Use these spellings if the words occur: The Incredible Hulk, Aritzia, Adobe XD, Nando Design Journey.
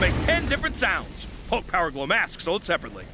make 10 different sounds. Hulk Power Glow masks sold separately.